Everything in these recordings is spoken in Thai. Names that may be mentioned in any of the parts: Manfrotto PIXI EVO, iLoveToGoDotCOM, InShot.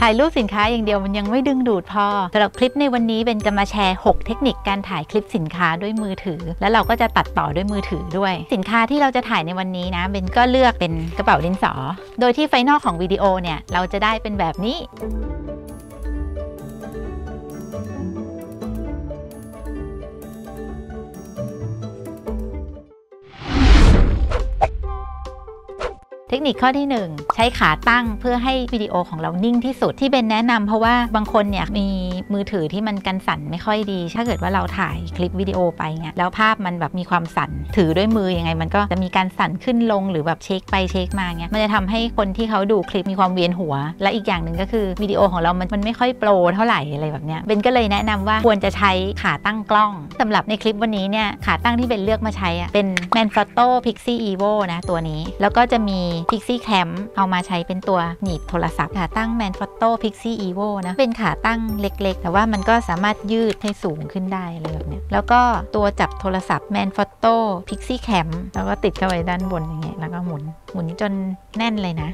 ถ่ายรูปสินค้าอย่างเดียวมันยังไม่ดึงดูดพอสำหรับคลิปในวันนี้เบนจะมาแชร์6เทคนิคการถ่ายคลิปสินค้าด้วยมือถือแล้วเราก็จะตัดต่อด้วยมือถือด้วยสินค้าที่เราจะถ่ายในวันนี้นะเบนก็เลือกเป็นกระเป๋าดินสอโดยที่ไฟนอลของวิดีโอเนี่ยเราจะได้เป็นแบบนี้เทคนิคข้อที่1ใช้ขาตั้งเพื่อให้วิดีโอของเรานิ่งที่สุดที่เบนแนะนำเพราะว่าบางคนเนี่ยมีมือถือที่มันกันสั่นไม่ค่อยดีถ้าเกิดว่าเราถ่ายคลิปวิดีโอไปเนี่ยแล้วภาพมันแบบมีความสั่นถือด้วยมือยังไงมันก็จะมีการสั่นขึ้นลงหรือแบบเช็คไปเช็คมาเนี่ยมันจะทำให้คนที่เขาดูคลิปมีความเวียนหัวและอีกอย่างหนึ่งก็คือวิดีโอของเรามันไม่ค่อยโปรเท่าไหร่อะไรแบบเนี้ยเบนก็เลยแนะนำว่าควรจะใช้ขาตั้งกล้องสำหรับในคลิปวันนี้เนี่ยขาตั้งที่เบนเลือกมาใช้เป็น Manfrotto PIXI EVO นะตัวนี้แล้วก็จะมีPixi Cam เอามาใช้เป็นตัวหนีบโทรศัพท์ขาตั้ง Manfrotto PIXI EVO นะเป็นขาตั้งเล็กๆแต่ว่ามันก็สามารถยืดให้สูงขึ้นได้อะไรแบบนี้แล้วก็ตัวจับโทรศัพท์ Manfrotto PIXI Cam แล้วก็ติดเข้าไปด้านบนอย่างเงี้ยแล้วก็หมุนจนแน่นเลยนะ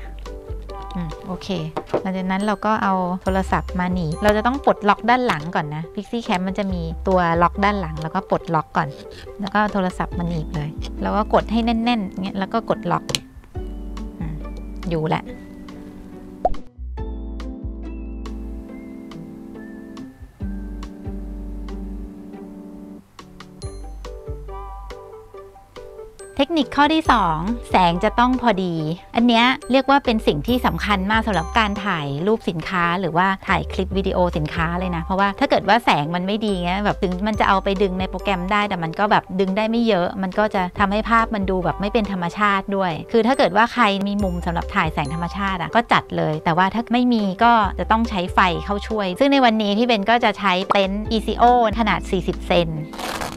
โอเคหลังจากนั้นเราก็เอาโทรศัพท์มาหนีบเราจะต้องปลดล็อกด้านหลังก่อนนะ Pixi Cam มันจะมีตัวล็อกด้านหลังแล้วก็ปลดล็อกก่อนแล้วก็โทรศัพท์มาหนีบเลยแล้วก็กดให้แน่นๆเงี้ยแล้วก็กดล็อกอยู่แหละเทคนิคข้อที่2แสงจะต้องพอดีอันเนี้ยเรียกว่าเป็นสิ่งที่สำคัญมากสำหรับการถ่ายรูปสินค้าหรือว่าถ่ายคลิปวิดีโอสินค้าเลยนะเพราะว่าถ้าเกิดว่าแสงมันไม่ดีเงี้ยแบบถึงมันจะเอาไปดึงในโปรแกรมได้แต่มันก็แบบดึงได้ไม่เยอะมันก็จะทำให้ภาพมันดูแบบไม่เป็นธรรมชาติด้วยคือถ้าเกิดว่าใครมีมุมสำหรับถ่ายแสงธรรมชาติอ่ะก็จัดเลยแต่ว่าถ้าไม่มีก็จะต้องใช้ไฟเข้าช่วยซึ่งในวันนี้พี่เบนก็จะใช้เต็นท์ ECO ขนาด40เซน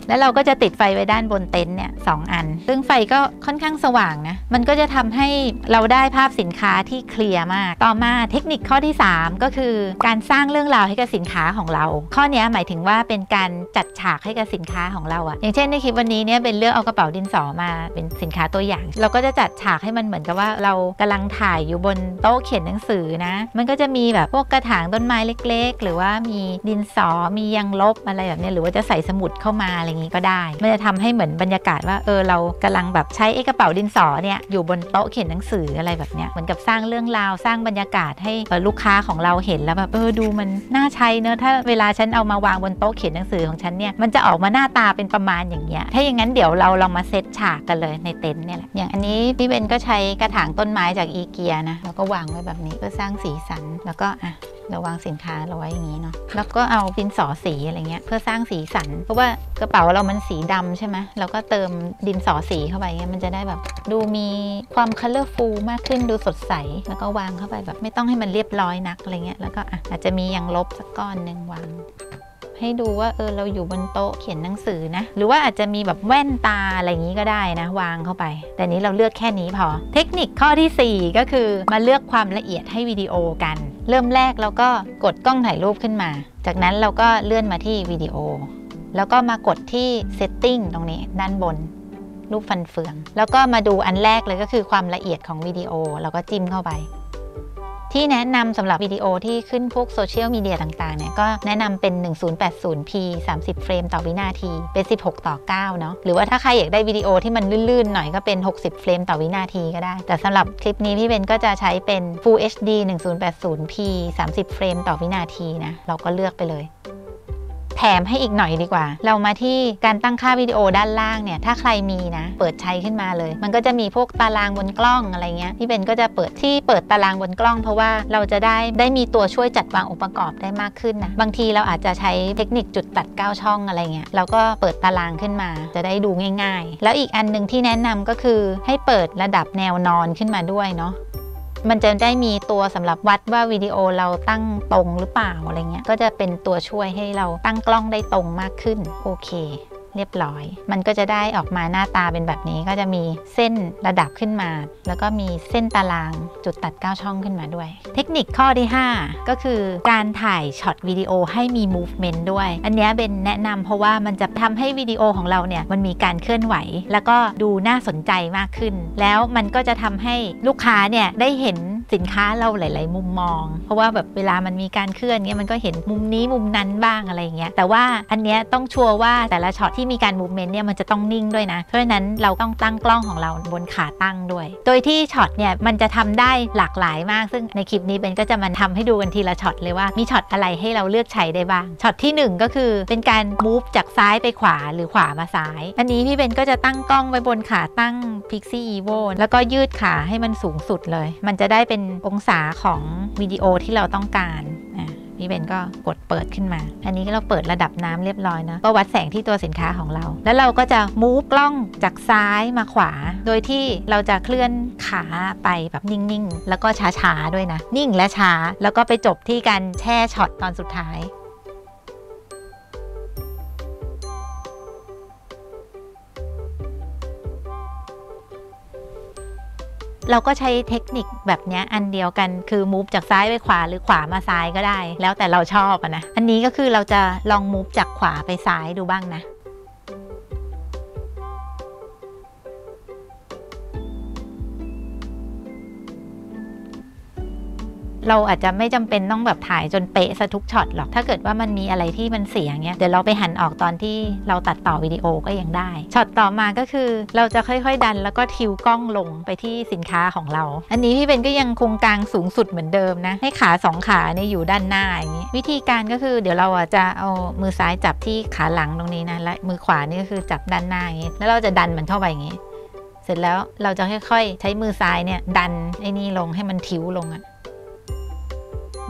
แล้วเราก็จะติดไฟไว้ด้านบนเต็นท์เนี่ย2อันซึ่งไฟก็ค่อนข้างสว่างนะมันก็จะทำให้เราได้ภาพสินค้าที่เคลียร์มากต่อมาเทคนิคข้อที่3ก็คือการสร้างเรื่องราวให้กับสินค้าของเราข้อนี้หมายถึงว่าเป็นการจัดฉากให้กับสินค้าของเราอะอย่างเช่นในคลิปวันนี้เนี่ยเป็นเลือกเอากระเป๋าดินสอมาเป็นสินค้าตัวอย่างเราก็จะจัดฉากให้มันเหมือนกับว่าเรากำลังถ่ายอยู่บนโต๊ะเขียนหนังสือนะมันก็จะมีแบบพวกกระถางต้นไม้เล็กๆหรือว่ามีดินสอมียางลบอะไรแบบนี้หรือว่าจะใส่สมุดเข้ามาอะไรอย่างนี้ก็ได้มันจะทำให้เหมือนบรรยากาศว่าเรากำลังแบบใช้กระเป๋าดินสอเนี่ยอยู่บนโต๊ะเขียนหนังสืออะไรแบบเนี้ยเหมือนกับสร้างเรื่องราวสร้างบรรยากาศให้ลูกค้าของเราเห็นแล้วแบบดูมันน่าใช้เนอะถ้าเวลาฉันเอามาวางบนโต๊ะเขียนหนังสือของฉันเนี่ยมันจะออกมาหน้าตาเป็นประมาณอย่างเงี้ยถ้าอย่างนั้นเดี๋ยวเราลองมาเซตฉากกันเลยในเต็นท์เนี่ยแหละอย่างอันนี้พี่เบนก็ใช้กระถางต้นไม้จากอีเกียนะแล้วก็วางไว้แบบนี้เพื่อสร้างสีสันแล้วก็เราวางสินค้าเราไว้อย่างนี้เนาะแล้วก็เอาดินสอสีอะไรเงี้ยเพื่อสร้างสีสันเพราะว่ากระเป๋าเรามันสีดำใช่ไหมเราก็เติมดินสอสีเข้าไปเงี้ยมันจะได้แบบดูมีความ colorful มากขึ้นดูสดใสแล้วก็วางเข้าไปแบบไม่ต้องให้มันเรียบร้อยนักอะไรเงี้ยแล้วก็อาจจะมียางลบสักก้อนหนึ่งวางให้ดูว่าเราอยู่บนโต๊ะเขียนหนังสือนะหรือว่าอาจจะมีแบบแว่นตาอะไรอย่างนี้ก็ได้นะวางเข้าไปแต่นี้เราเลือกแค่นี้พอเทคนิคข้อที่4ก็คือมาเลือกความละเอียดให้วิดีโอกันเริ่มแรกเราก็กดกล้องถ่ายรูปขึ้นมาจากนั้นเราก็เลื่อนมาที่วิดีโอแล้วก็มากดที่ Setting ตรงนี้ด้านบนรูปฟันเฟืองแล้วก็มาดูอันแรกเลยก็คือความละเอียดของวิดีโอเราก็จิ้มเข้าไปที่แนะนำสำหรับวิดีโอที่ขึ้นพวกโซเชียลมีเดียต่างๆเนี่ยก็แนะนำเป็น 1080p 30 เฟรมต่อวินาทีเป็น16:9 เนาะหรือว่าถ้าใครอยากได้วิดีโอที่มันลื่นๆหน่อยก็เป็น60 เฟรมต่อวินาทีก็ได้แต่สำหรับคลิปนี้พี่เบนก็จะใช้เป็น Full HD 1080p 30 เฟรมต่อวินาทีนะเราก็เลือกไปเลยแถมให้อีกหน่อยดีกว่าเรามาที่การตั้งค่าวิดีโอด้านล่างเนี่ยถ้าใครมีนะเปิดใช้ขึ้นมาเลยมันก็จะมีพวกตารางบนกล้องอะไรเงี้ยพี่เบนก็จะเปิดที่เปิดตารางบนกล้องเพราะว่าเราจะได้มีตัวช่วยจัดวางองค์ประกอบได้มากขึ้นนะบางทีเราอาจจะใช้เทคนิคจุดตัด9ช่องอะไรเงี้ยเราก็เปิดตารางขึ้นมาจะได้ดูง่ายๆแล้วอีกอันหนึ่งที่แนะนำก็คือให้เปิดระดับแนวนอนขึ้นมาด้วยเนาะมันจะได้มีตัวสำหรับวัดว่าวิดีโอเราตั้งตรงหรือเปล่าอะไรเงี้ยก็จะเป็นตัวช่วยให้เราตั้งกล้องได้ตรงมากขึ้นโอเค เรียบร้อยมันก็จะได้ออกมาหน้าตาเป็นแบบนี้ก็จะมีเส้นระดับขึ้นมาแล้วก็มีเส้นตารางจุดตัด9ช่องขึ้นมาด้วยเทคนิคข้อที่5ก็คือการถ่ายช็อตวิดีโอให้มี movement ด้วยอันนี้เป็นแนะนำเพราะว่ามันจะทำให้วิดีโอของเราเนี่ยมันมีการเคลื่อนไหวแล้วก็ดูน่าสนใจมากขึ้นแล้วมันก็จะทำให้ลูกค้าเนี่ยได้เห็นสินค้าเราหลายๆมุมมองเพราะว่าแบบเวลามันมีการเคลื่อนเงี้ยมันก็เห็นมุมนี้มุมนั้นบ้างอะไรเงี้ยแต่ว่าอันเนี้ยต้องชัวร์ว่าแต่ละช็อตที่มีการมูฟเมนต์เนี่ยมันจะต้องนิ่งด้วยนะเพราะฉะนั้นเราต้องตั้งกล้องของเราบนขาตั้งด้วยโดยที่ช็อตเนี่ยมันจะทำได้หลากหลายมากซึ่งในคลิปนี้เป็นก็จะมาทำให้ดูกันทีละช็อตเลยว่ามีช็อตอะไรให้เราเลือกใช้ได้บ้างช็อตที่1ก็คือเป็นการมูฟจากซ้ายไปขวาหรือขวามาซ้ายอันนี้พี่เบนก็จะตั้งกล้องไว้บนขาตั้ง PIXI EVO แล้วก็ยืดขาให้มันสูงสุดเลยมันจะได้เป็นองศาของวิดีโอที่เราต้องการพี่เบนก็กดเปิดขึ้นมาอันนี้เราเปิดระดับน้ำเรียบร้อยนะก็วัดแสงที่ตัวสินค้าของเราแล้วเราก็จะมูฟกล้องจากซ้ายมาขวาโดยที่เราจะเคลื่อนขาไปแบบนิ่งๆแล้วก็ช้าๆด้วยนะนิ่งและช้าแล้วก็ไปจบที่การแช่ช็อตตอนสุดท้ายเราก็ใช้เทคนิคแบบนี้อันเดียวกันคือมูฟจากซ้ายไปขวาหรือขวามาซ้ายก็ได้แล้วแต่เราชอบนะอันนี้ก็คือเราจะลองมูฟจากขวาไปซ้ายดูบ้างนะเราอาจจะไม่จำเป็นต้องแบบถ่ายจนเป๊ะซะทุกช็อตหรอกถ้าเกิดว่ามันมีอะไรที่มันเสียเงี้ยเดี๋ยวเราไปหันออกตอนที่เราตัดต่อวิดีโอก็ยังได้ช็อตต่อมาก็คือเราจะค่อยๆดันแล้วก็ทิวกล้องลงไปที่สินค้าของเราอันนี้พี่เบนก็ยังคงกางสูงสุดเหมือนเดิมนะให้ขา2ขาเนี่ยอยู่ด้านหน้าอย่างนี้วิธีการก็คือเดี๋ยวเราจะเอามือซ้ายจับที่ขาหลังตรงนี้นะและมือขวานี่ก็คือจับด้านหน้าอย่างนี้แล้วเราจะดันมันเข้าไปอย่างนี้เสร็จแล้วเราจะค่อยๆใช้มือซ้ายเนี่ยดันไอ้นี่ลงให้มันทิวลงอะ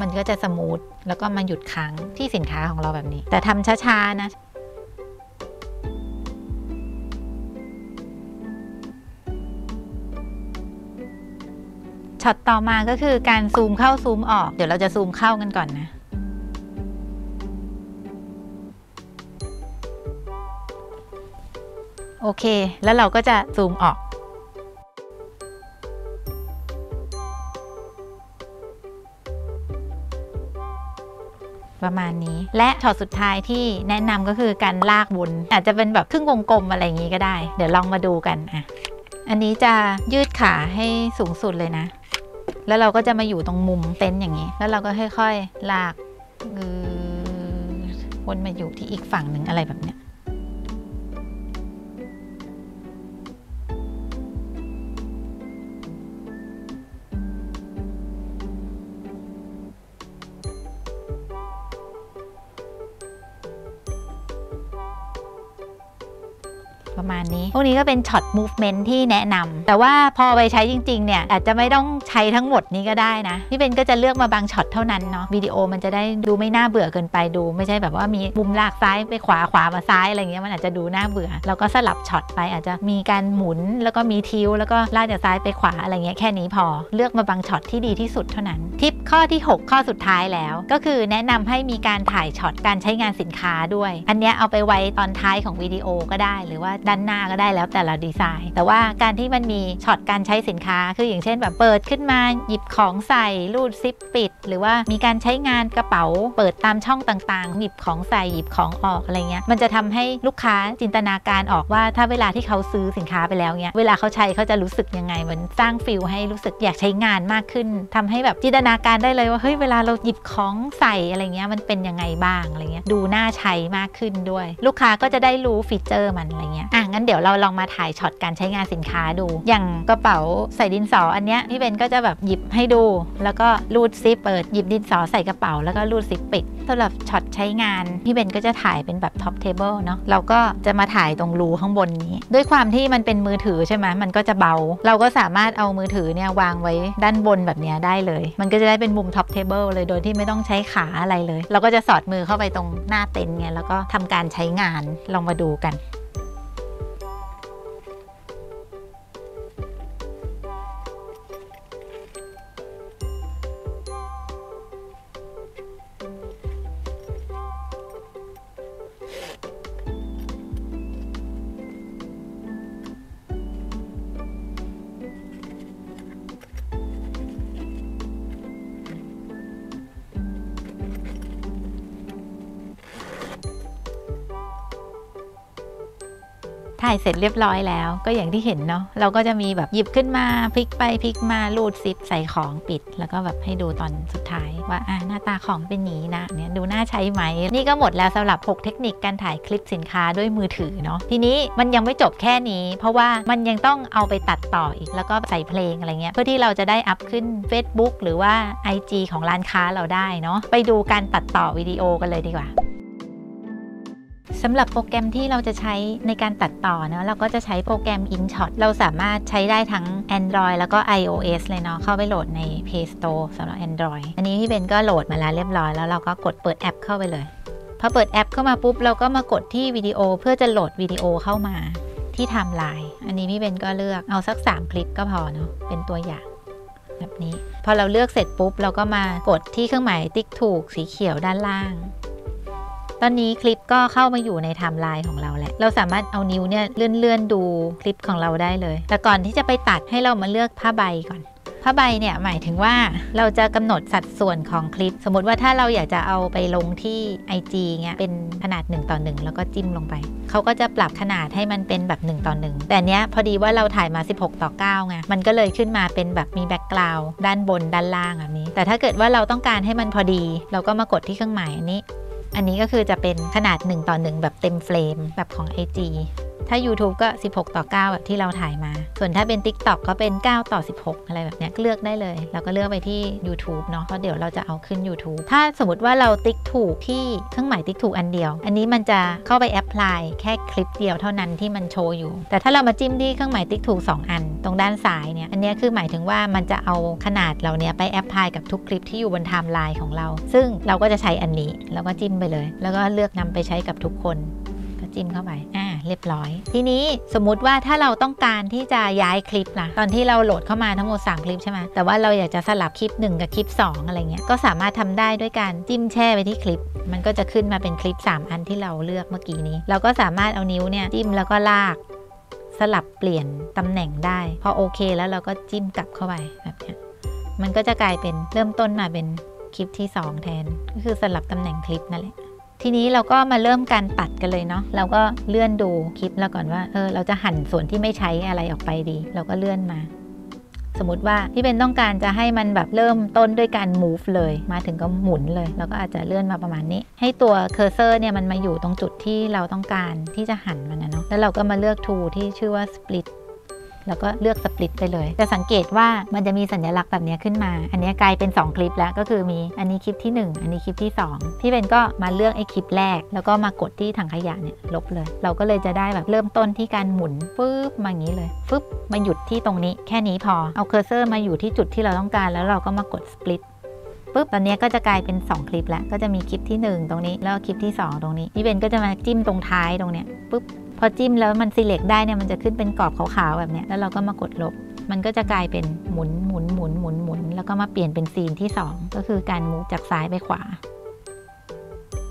มันก็จะสมูทแล้วก็มาหยุดค้างที่สินค้าของเราแบบนี้แต่ทำช้าๆนะช็อตต่อมาก็คือการซูมเข้าซูมออกเดี๋ยวเราจะซูมเข้ากันก่อนนะโอเคแล้วเราก็จะซูมออกประมาณนี้และช็อตสุดท้ายที่แนะนำก็คือการลากวนอาจจะเป็นแบบครึ่งวงกลมอะไรอย่างนี้ก็ได้เดี๋ยวลองมาดูกันอ่ะอันนี้จะยืดขาให้สูงสุดเลยนะแล้วเราก็จะมาอยู่ตรงมุมเต็นท์อย่างนี้แล้วเราก็ค่อยๆลากวนมาอยู่ที่อีกฝั่งหนึ่งอะไรแบบเนี้ยประมาณนี้พวกนี้ก็เป็นช็อต movement ที่แนะนำแต่ว่าพอไปใช้จริงๆเนี่ยอาจจะไม่ต้องใช้ทั้งหมดนี้ก็ได้นะพี่เบนก็จะเลือกมาบางช็อตเท่านั้นเนาะวิดีโอมันจะได้ดูไม่น่าเบื่อเกินไปดูไม่ใช่แบบว่ามีมุมลากซ้ายไปขวาขวามาซ้ายอะไรเงี้ยมันอาจจะดูน่าเบื่อแล้วก็สลับช็อตไปอาจจะมีการหมุนแล้วก็มีทิ้วแล้วก็ลากจากซ้ายไปขวาอะไรเงี้ยแค่นี้พอเลือกมาบางช็อตที่ดีที่สุดเท่านั้นทิปข้อที่6ข้อสุดท้ายแล้วก็คือแนะนำให้มีการถ่ายช็อตการใช้งานสินค้าด้วยอันเนี้ยเอาไปไว้ตอนท้ายของวิดีโอก็ได้หรือว่าด้านหน้าก็ได้แล้วแต่ละดีไซน์แต่ว่าการที่มันมีช็อตการใช้สินค้าคืออย่างเช่นแบบเปิดขึ้นมาหยิบของใส่รูดซิปปิดหรือว่ามีการใช้งานกระเป๋าเปิดตามช่องต่างๆหยิบของใส่หยิบของออกอะไรเงี้ยมันจะทำให้ลูกค้าจินตนาการออกว่าถ้าเวลาที่เขาซื้อสินค้าไปแล้วเนี้ยเวลาเขาใช้เขาจะรู้สึกยังไงเหมือนสร้างฟีลให้รู้สึกอยากใช้งานมากขึ้นทำให้แบบจินตนาการได้เลยว่าเฮ้ยเวลาเราหยิบของใส่อะไรเงี้ยมันเป็นยังไงบ้างอะไรเงี้ยดูน่าใช้มากขึ้นด้วยลูกค้าก็จะได้รู้ฟีเจอร์มันอะไรเงี้ยอ่ะงั้นเดี๋ยวเราลองมาถ่ายช็อตการใช้งานสินค้าดูอย่างกระเป๋าใส่ดินสออันเนี้ยพี่เบนก็จะแบบหยิบให้ดูแล้วก็รูดซิปเปิดหยิบดินสอใส่กระเป๋าแล้วก็รูดซิปปิดสำหรับช็อตใช้งานพี่เบนก็จะถ่ายเป็นแบบท็อปเทเบิลเนาะเราก็จะมาถ่ายตรงรูข้างบนนี้ด้วยความที่มันเป็นมือถือใช่ไหมมันก็จะเบาเราก็สามารถเอามือถือเนี่ยวางไว้ด้านบนแบบนี้ได้เลยมันก็จะได้เป็นมุมท็อปเทเบิลเลยโดยที่ไม่ต้องใช้ขาอะไรเลยเราก็จะสอดมือเข้าไปตรงหน้าเต็นท์ไงแล้วก็ทำการใช้งานลองมาดูกัน ถ่ายเสร็จเรียบร้อยแล้วก็อย่างที่เห็นเนาะเราก็จะมีแบบหยิบขึ้นมาพลิกไปพลิกมารูดซิปใส่ของปิดแล้วก็แบบให้ดูตอนสุดท้ายว่าหน้าตาของเป็นนี้นะเนี่ยดูน่าใช้ไหมนี่ก็หมดแล้วสำหรับ6เทคนิคการถ่ายคลิปสินค้าด้วยมือถือเนาะทีนี้มันยังไม่จบแค่นี้เพราะว่ามันยังต้องเอาไปตัดต่ออีกแล้วก็ใส่เพลงอะไรเงี้ยเพื่อที่เราจะได้อัพขึ้น Facebook หรือว่า IG ของร้านค้าเราได้เนาะไปดูการตัดต่อวิดีโอกันเลยดีกว่าสำหรับโปรแกรมที่เราจะใช้ในการตัดต่อเนาะเราก็จะใช้โปรแกรม InShot เราสามารถใช้ได้ทั้ง Android แล้วก็ iOS เลยเนาะเข้าไปโหลดใน Play Store สำหรับ Android อันนี้พี่เบนก็โหลดมาแล้วเรียบร้อยแล้วเราก็กดเปิดแอปเข้าไปเลยพอเปิดแอปเข้ามาปุ๊บเราก็มากดที่วิดีโอเพื่อจะโหลดวิดีโอเข้ามาที่ไทม์ไลน์อันนี้พี่เบนก็เลือกเอาสัก3คลิปก็พอเนาะเป็นตัวอย่างแบบนี้พอเราเลือกเสร็จปุ๊บเราก็มากดที่เครื่องหมายติ๊กถูกสีเขียวด้านล่างตอนนี้คลิปก็เข้ามาอยู่ในไทม์ไลน์ของเราแหละเราสามารถเอานิ้วเนี่ยเลื่อนดูคลิปของเราได้เลยแต่ก่อนที่จะไปตัดให้เรามาเลือกผ้าใบก่อนผ้าใบเนี่ยหมายถึงว่าเราจะกำหนดสัดส่วนของคลิปสมมติว่าถ้าเราอยากจะเอาไปลงที่ IG เนี่ยเป็นขนาด1:1แล้วก็จิ้มลงไปเขาก็จะปรับขนาดให้มันเป็นแบบ1:1แต่เนี้ยพอดีว่าเราถ่ายมา16:9ไงมันก็เลยขึ้นมาเป็นแบบมีแบ็กกราวด์ด้านบนด้านล่างแบบนี้แต่ถ้าเกิดว่าเราต้องการให้มันพอดีเราก็มากดที่เครื่องหมายอันนี้ก็คือจะเป็นขนาด1:1แบบเต็มเฟรมแบบของ IG ถ้า YouTube ก็16:9แบบที่เราถ่ายมาส่วนถ้าเป็น TikTok ก็เป็น9:16อะไรแบบเนี้ยเลือกได้เลยเราก็เลือกไปที่ YouTube เนาะเพราะเดี๋ยวเราจะเอาขึ้น YouTube ถ้าสมมติว่าเราติ๊กถูกที่เครื่องหมายติ๊กถูกอันเดียวอันนี้มันจะเข้าไปแอพพลายแค่คลิปเดียวเท่านั้นที่มันโชว์อยู่แต่ถ้าเรามาจิ้มที่เครื่องหมายติ๊กถูก2อันตรงด้านซ้ายเนี่ยอันนี้คือหมายถึงว่ามันจะเอาขนาดเราเนี่ยไปแอพพลายกับทุกคลิปที่อยู่บนไทม์ไลน์ของเราซึ่งเราก็จะใช้อันนี้แล้วก็จิ้มไปเลยแล้วก็เลือกนำไปใช้กับทุกคนก็จิ้มเข้าไปเรียบร้อยทีนี้สมมุติว่าถ้าเราต้องการที่จะย้ายคลิปล่ะตอนที่เราโหลดเข้ามาทั้งหมด3คลิปใช่ไหมแต่ว่าเราอยากจะสลับคลิป1กับคลิป2อะไรเงี้ยก็สามารถทำได้ด้วยการจิ้มแช่ไปที่คลิปมันก็จะขึ้นมาเป็นคลิป3อันที่เราเลือกเมื่อกี้นี้เราก็สามารถเอานิ้วเนี่ยจิ้มแล้วก็ลากสลับเปลี่ยนตำแหน่งได้พอโอเคแล้วเราก็จิ้มกลับเข้าไปแบบนี้มันก็จะกลายเป็นเริ่มต้นมาเป็นคลิปที่2แทนก็คือสลับตำแหน่งคลิปนั่นแหละทีนี้เราก็มาเริ่มการตัดกันเลยเนาะเราก็เลื่อนดูคลิปแล้วก่อนว่าเราจะหั่นส่วนที่ไม่ใช้อะไรออกไปดีเราก็เลื่อนมาสมมติว่าพี่เบนต้องการจะให้มันแบบเริ่มต้นด้วยการ move เลยมาถึงก็หมุนเลยแล้วก็อาจจะเลื่อนมาประมาณนี้ให้ตัวเคอร์เซอร์เนี่ยมันมาอยู่ตรงจุดที่เราต้องการที่จะหั่นมันนะเนาะแล้วเราก็มาเลือก tool ที่ชื่อว่า splitแล้วก็เลือก split ไปเลยจะสังเกตว่ามันจะมีสัญลักษณ์แบบนี้ขึ้นมาอันนี้กลายเป็น2คลิปแล้วก็คือมีอันนี้คลิปที่1อันนี้คลิปที่2พี่เบนก็มาเลือกไอ้คลิปแรกแล้วก็มากดที่ถังขยะเนี่ยลบเลยเราก็เลยจะได้แบบเริ่มต้นที่การหมุนปึ๊บมาอย่างนี้เลยปึ๊บมาหยุดที่ตรงนี้แค่นี้พอเอาเคอร์เซอร์มาอยู่ที่จุดที่เราต้องการแล้วเราก็มากด splitปุ๊บตอนนี้ก็จะกลายเป็น2คลิปแล้วก็จะมีคลิปที่1ตรงนี้แล้วคลิปที่2ตรงนี้พี่เบนก็จะมาจิ้มตรงท้ายตรงเนี้ยปุ๊บพอจิ้มแล้วมัน select ได้เนี่ยมันจะขึ้นเป็นกรอบขาวๆแบบเนี้ยแล้วเราก็มากดลบมันก็จะกลายเป็นหมุนหมุนหมุนหมุนหมุนแล้วก็มาเปลี่ยนเป็นซีนที่2ก็คือการมูฟจากซ้ายไปขวา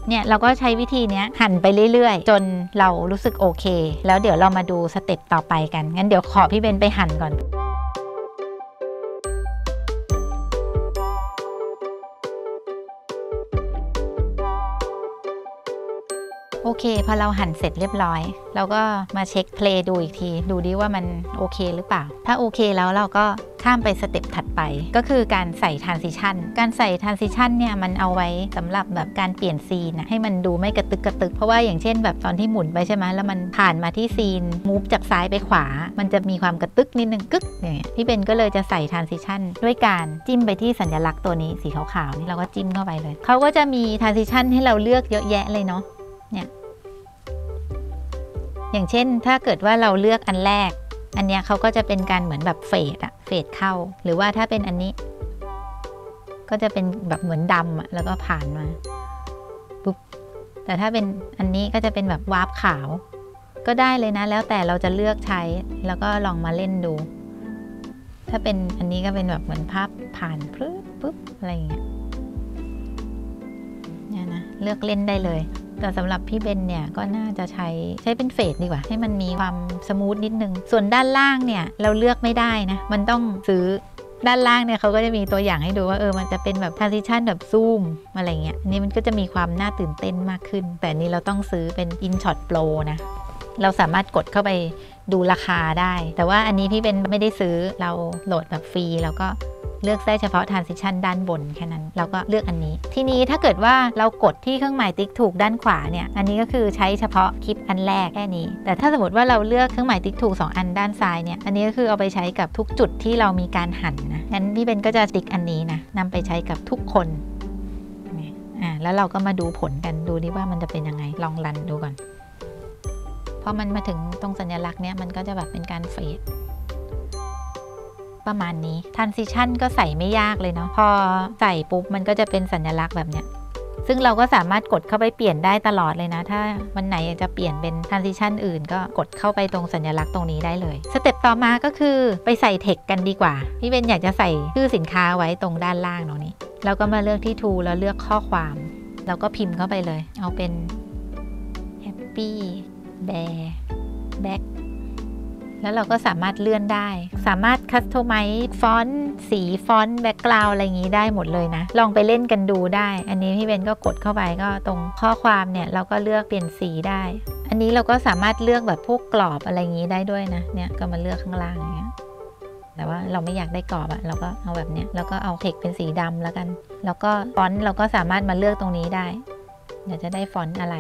เนี่ยเราก็ใช้วิธีเนี้ยหั่นไปเรื่อยๆจนเรารู้สึกโอเคแล้วเดี๋ยวเรามาดูสเต็ปต่อไปกันงั้นเดี๋ยวขอพี่เบนไปหั่นก่อนโอเคพอเราหั่นเสร็จเรียบร้อยเราก็มาเช็คเพลย์ดูอีกทีดูดิว่ามันโอเคหรือเปล่าถ้าโอเคแล้วเราก็ข้ามไปสเต็ปถัดไปก็คือการใส่ transition การใส่ transition เนี่ยมันเอาไว้สำหรับแบบการเปลี่ยนซีนให้มันดูไม่กระตึกเพราะว่าอย่างเช่นแบบตอนที่หมุนไปใช่ไหมแล้วมันผ่านมาที่ซีนมูฟจากซ้ายไปขวามันจะมีความกระตึกนิดนึงกึกเนี่ยพี่เบนก็เลยจะใส่ transition ด้วยการจิ้มไปที่สัญลักษณ์ตัวนี้สีขาวๆนี่เราก็จิ้มเข้าไปเลยเขาก็จะมี transition ให้เราเลือกเยอะแยะเลยเนาะเนี่ยอย่างเช่นถ้าเกิดว่าเราเลือกอันแรกอันเนี้ยเขาก็จะเป็นการเหมือนแบบเฟดเข้าหรือว่าถ้าเป็นอันนี้ก็จะเป็นแบบเหมือนดำอะแล้วก็ผ่านมาปุ๊บแต่ถ้าเป็นอันนี้ก็จะเป็นแบบวาร์ปขาวก็ได้เลยนะแล้วแต่เราจะเลือกใช้แล้วก็ลองมาเล่นดูถ้าเป็นอันนี้ก็เป็นแบบเหมือนภาพผ่านปุ๊บอะไรอย่างเงี้ยเนี่ยนะเลือกเล่นได้เลยแต่สำหรับพี่เบนเนี่ยก็น่าจะใช้เป็นเฟดดีกว่าให้มันมีความสมูทนิดนึงส่วนด้านล่างเนี่ยเราเลือกไม่ได้นะมันต้องซื้อด้านล่างเนี่ยเขาก็จะมีตัวอย่างให้ดูว่ามันจะเป็นแบบ transition แบบซูมอะไรเงี้ยนี่มันก็จะมีความน่าตื่นเต้นมากขึ้นแต่นี้เราต้องซื้อเป็น InShot Pro นะ เราสามารถกดเข้าไปดูราคาได้แต่ว่าอันนี้พี่เป็นไม่ได้ซื้อเราโหลดแบบฟรีแล้วก็เลือกได้เฉพาะ transition ด้านบนแค่นั้นเราก็เลือกอันนี้ทีนี้ถ้าเกิดว่าเรากดที่เครื่องหมายติ๊กถูกด้านขวาเนี่ยอันนี้ก็คือใช้เฉพาะคลิปอันแรกแค่นี้แต่ถ้าสมมติว่าเราเลือกเครื่องหมายติ๊กถูก2 อันด้านซ้ายเนี่ยอันนี้ก็คือเอาไปใช้กับทุกจุดที่เรามีการหันนะงั้นพี่เบนก็จะติ๊กอันนี้นะนำไปใช้กับทุกคนแล้วเราก็มาดูผลกันดูดิว่ามันจะเป็นยังไงลองรันดูก่อนพอมันมาถึงตรงสัญลักษณ์เนี่ยมันก็จะแบบเป็นการเฟดประมาณนี้ transition ก็ใส่ไม่ยากเลยเนาะพอใส่ปุ๊บมันก็จะเป็นสัญลักษณ์แบบเนี้ยซึ่งเราก็สามารถกดเข้าไปเปลี่ยนได้ตลอดเลยนะถ้าวันไหนอยากจะเปลี่ยนเป็น transition อื่นก็กดเข้าไปตรงสัญลักษณ์ตรงนี้ได้เลยสเต็ปต่อมาก็คือไปใส่ text กันดีกว่าพี่เบนอยากจะใส่ชื่อสินค้าไว้ตรงด้านล่างตรงนี้เราก็มาเลือกที่ tool แล้วเลือกข้อความแล้วก็พิมพ์เข้าไปเลยเอาเป็น happy bear backแล้วเราก็สามารถเลื่อนได้สามารถคัสตอมไมซ์ฟอนต์สีฟอนต์แบ็กกราวด์อะไรอย่างนี้ได้หมดเลยนะลองไปเล่นกันดูได้อันนี้พี่เบนก็กดเข้าไปก็ตรงข้อความเนี่ยเราก็เลือกเปลี่ยนสีได้อันนี้เราก็สามารถเลือกแบบพวกกรอบอะไรอย่างนี้ได้ด้วยนะเนี่ยก็มาเลือกข้างล่างอย่างเงี้ยแต่ว่าเราไม่อยากได้กรอบอะเราก็เอาแบบเนี้ยแล้วก็เอาเทคเป็นสีดำแล้วกันแล้วก็ฟอนต์เราก็สามารถมาเลือกตรงนี้ได้เดี๋ยวจะได้ฟอนต์อะไร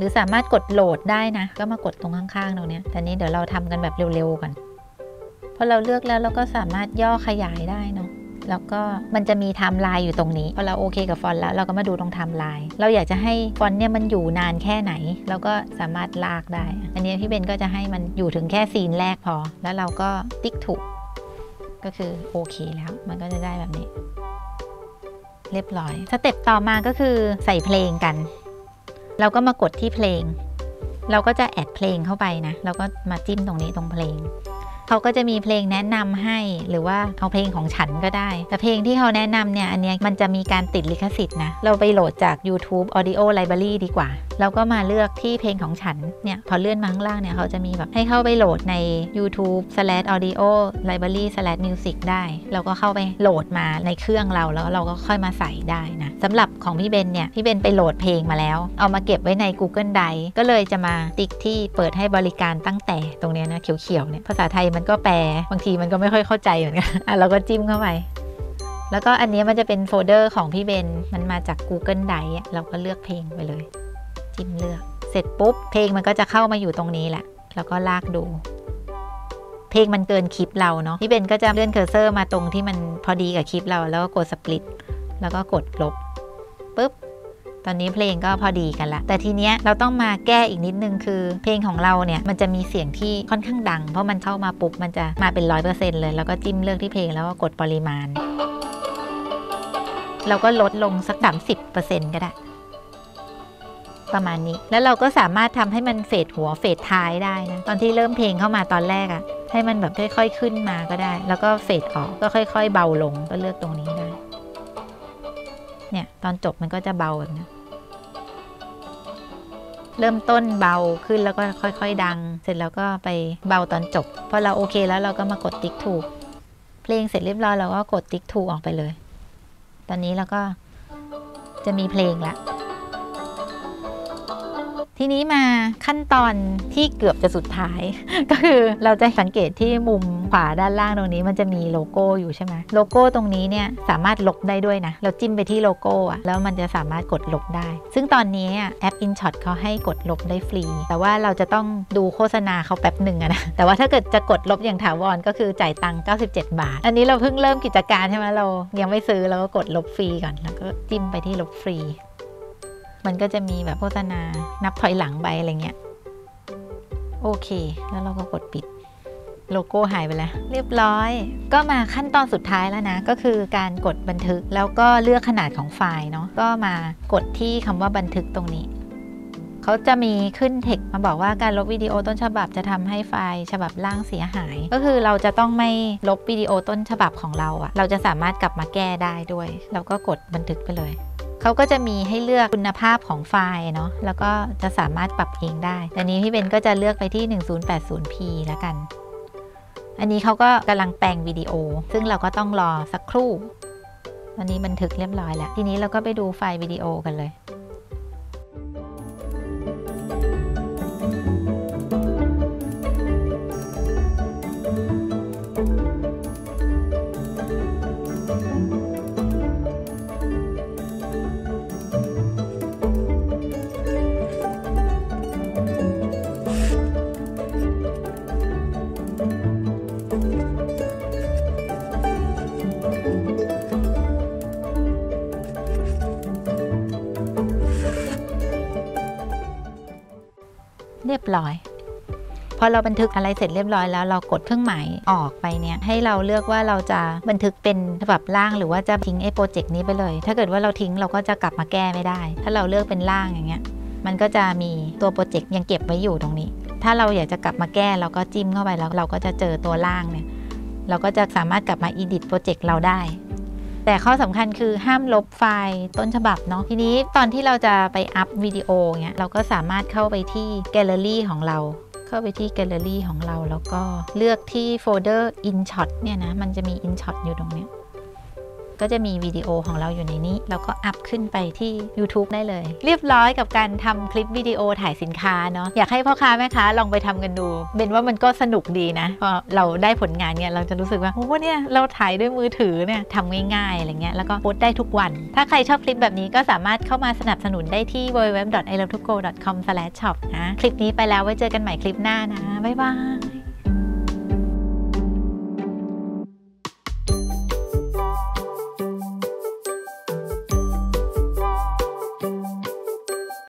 หรือสามารถกดโหลดได้นะก็มากดตรงข้างๆตรงนี้แต่นี้เดี๋ยวเราทำกันแบบเร็วๆกันพอเราเลือกแล้วเราก็สามารถย่อขยายได้เนาะแล้วก็มันจะมีไทม์ไลน์อยู่ตรงนี้พอเราโอเคกับฟอนต์แล้วเราก็มาดูตรงไทม์ไลน์เราอยากจะให้ฟอนต์เนี่ยมันอยู่นานแค่ไหนเราก็สามารถลากได้อันนี้พี่เบนก็จะให้มันอยู่ถึงแค่ซีนแรกพอแล้วเราก็ติ๊กถูกก็คือโอเคแล้วมันก็จะได้แบบนี้เรียบร้อยสเต็ปต่อมาก็คือใส่เพลงกันเราก็มากดที่เพลงเราก็จะแอดเพลงเข้าไปนะเราก็มาจิ้มตรงนี้ตรงเพลงเขาก็จะมีเพลงแนะนำให้หรือว่าเอาเพลงของฉันก็ได้แต่เพลงที่เขาแนะนำเนี่ยอันนี้มันจะมีการติดลิขสิทธิ์นะเราไปโหลดจาก YouTube Audio Library ดีกว่าเราก็มาเลือกที่เพลงของฉันเนี่ยพอเลื่อนมาข้างล่างเนี่ยเขาจะมีแบบให้เข้าไปโหลดใน youtube/audio-library/music ได้เราก็เข้าไปโหลดมาในเครื่องเราแล้วเราก็ค่อยมาใส่ได้นะสำหรับของพี่เบนเนี่ยพี่เบนไปโหลดเพลงมาแล้วเอามาเก็บไว้ใน Google Drive ก็เลยจะมาติ๊กที่เปิดให้บริการตั้งแต่ตรงนี้นะเขียวๆเนี่ยภาษาไทยมันก็แปลบางทีมันก็ไม่ค่อยเข้าใจเหมือนกันเราก็จิ้มเข้าไปแล้วก็อันนี้มันจะเป็นโฟลเดอร์ของพี่เบนมันมาจาก Google Drive เราก็เลือกเพลงไปเลยจิ้มเลือกเสร็จปุ๊บเพลงมันก็จะเข้ามาอยู่ตรงนี้แหละแล้วก็ลากดูเพลงมันเกินคลิปเราเนาะพี่เบนก็จะเลื่อนเคอร์เซอร์มาตรงที่มันพอดีกับคลิปเราแล้วก็กดสปลิตแล้วก็กดลบปุ๊บตอนนี้เพลงก็พอดีกันละแต่ทีเนี้ยเราต้องมาแก้อีกนิดนึงคือเพลงของเราเนี่ยมันจะมีเสียงที่ค่อนข้างดังเพราะมันเข้ามาปุ๊บมันจะมาเป็น 100% เลยแล้วก็จิ้มเลือกที่เพลงแล้วก็กดปริมาณเราก็ลดลงสัก 30% ก็ได้ประมาณนี้แล้วเราก็สามารถทำให้มันเฟดหัวเฟดท้ายได้นะตอนที่เริ่มเพลงเข้ามาตอนแรกอะให้มันแบบค่อยๆขึ้นมาก็ได้แล้วก็เฟดออกก็ค่อยๆเบาลงก็เลือกตรงนี้ได้เนี่ยตอนจบมันก็จะเบาแบบนี้เริ่มต้นเบาขึ้นแล้วก็ค่อยๆดังเสร็จแล้วก็ไปเบาตอนจบพอเราโอเคแล้วเราก็มากดติ๊กถูกเพลงเสร็จเรียบร้อยเราก็กดติ๊กถูกออกไปเลยตอนนี้เราก็จะมีเพลงละทีนี้มาขั้นตอนที่เกือบจะสุดท้าย ก็คือเราจะสังเกตที่มุมขวาด้านล่างตรงนี้มันจะมีโลโก้อยู่ใช่ไหมโลโก้ตรงนี้เนี่ยสามารถลบได้ด้วยนะเราจิ้มไปที่โลโก้อะแล้วมันจะสามารถกดลบได้ซึ่งตอนนี้แอป InShot เขาให้กดลบได้ฟรีแต่ว่าเราจะต้องดูโฆษณาเขาแป๊บหนึ่งนะแต่ว่าถ้าเกิดจะกดลบอย่างถาวรก็คือจ่ายตังค์97 บาทอันนี้เราเพิ่งเริ่มกิจการใช่ไหมเรายังไม่ซื้อเราก็กดลบฟรีก่อนแล้วก็จิ้มไปที่ลบฟรีมันก็จะมีแบบโฆษณานับถอยหลังไปอะไรเงี้ยโอเคแล้วเราก็กดปิดโลโก้หายไปแล้วเรียบร้อยก็มาขั้นตอนสุดท้ายแล้วนะก็คือการกดบันทึกแล้วก็เลือกขนาดของไฟล์เนาะก็มากดที่คำว่าบันทึกตรงนี้เขาจะมีขึ้นเทคมาบอกว่าการลบวิดีโอต้นฉบับจะทำให้ไฟล์ฉบับล่างเสียหายก็คือเราจะต้องไม่ลบวิดีโอต้นฉบับของเราอะเราจะสามารถกลับมาแก้ได้ด้วยเราก็กดบันทึกไปเลยเขาก็จะมีให้เลือกคุณภาพของไฟล์เนาะแล้วก็จะสามารถปรับเองได้แต่นี้พี่เบนก็จะเลือกไปที่ 1080p แล้วกันอันนี้เขาก็กำลังแปลงวิดีโอซึ่งเราก็ต้องรอสักครู่ตอนนี้บันทึกเรียบร้อยแล้วทีนี้เราก็ไปดูไฟล์วิดีโอกันเลย เรียบร้อยพอเราบันทึกอะไรเสร็จเรียบร้อยแล้วเรากดเครื่องหมายออกไปเนี่ยให้เราเลือกว่าเราจะบันทึกเป็นฉบับล่างหรือว่าจะทิ้งไอ้โปรเจกต์นี้ไปเลยถ้าเกิดว่าเราทิ้งเราก็จะกลับมาแก้ไม่ได้ถ้าเราเลือกเป็นล่างอย่างเงี้ยมันก็จะมีตัวโปรเจกต์ยังเก็บไว้อยู่ตรงนี้ถ้าเราอยากจะกลับมาแก้เราก็จิ้มเข้าไปแล้วเราก็จะเจอตัวล่างเนี่ยเราก็จะสามารถกลับมา edit โปรเจกต์เราได้แต่ข้อสำคัญคือห้ามลบไฟล์ต้นฉบับเนาะทีนี้ตอนที่เราจะไปอัพวิดีโอเงี้ยเราก็สามารถเข้าไปที่แกลเลอรี่ของเราแล้วก็เลือกที่โฟลเดอร์ InShot เนี่ยนะมันจะมี InShot อยู่ตรงนี้ก็จะมีวิดีโอของเราอยู่ในนี้เราก็อัพขึ้นไปที่ YouTube ได้เลยเรียบร้อยกับการทำคลิปวิดีโอถ่ายสินค้าเนาะอยากให้พ่อค้าแม่ค้าลองไปทำกันดูเป็นว่ามันก็สนุกดีนะพอเราได้ผลงานเนี่ยเราจะรู้สึกว่าโอ้เนี่ยเราถ่ายด้วยมือถือเนี่ยทำง่ายๆอะไรเงี้ยแล้วก็โพสต์ได้ทุกวันถ้าใครชอบคลิปแบบนี้ก็สามารถเข้ามาสนับสนุนได้ที่ www.iloveToGoDotCOM/shop นะคลิปนี้ไปแล้วไว้เจอกันใหม่คลิปหน้านะบ๊ายบาย